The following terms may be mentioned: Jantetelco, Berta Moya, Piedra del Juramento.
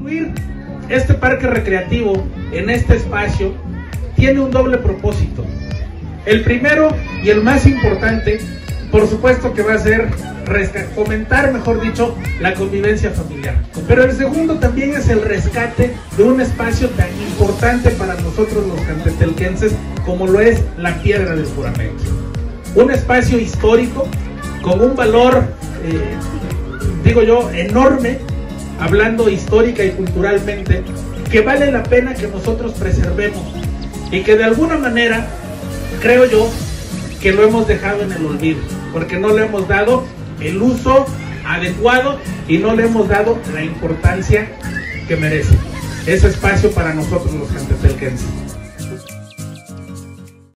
Construir este parque recreativo en este espacio tiene un doble propósito. El primero y el más importante, por supuesto que va a ser fomentar, mejor dicho, la convivencia familiar. Pero el segundo también es el rescate de un espacio tan importante para nosotros los jantetelquenses como lo es la Piedra del Juramento. Un espacio histórico con un valor, digo yo, enorme, hablando histórica y culturalmente, que vale la pena que nosotros preservemos y que de alguna manera, creo yo, que lo hemos dejado en el olvido, porque no le hemos dado el uso adecuado y no le hemos dado la importancia que merece ese espacio para nosotros los jantetelquenses.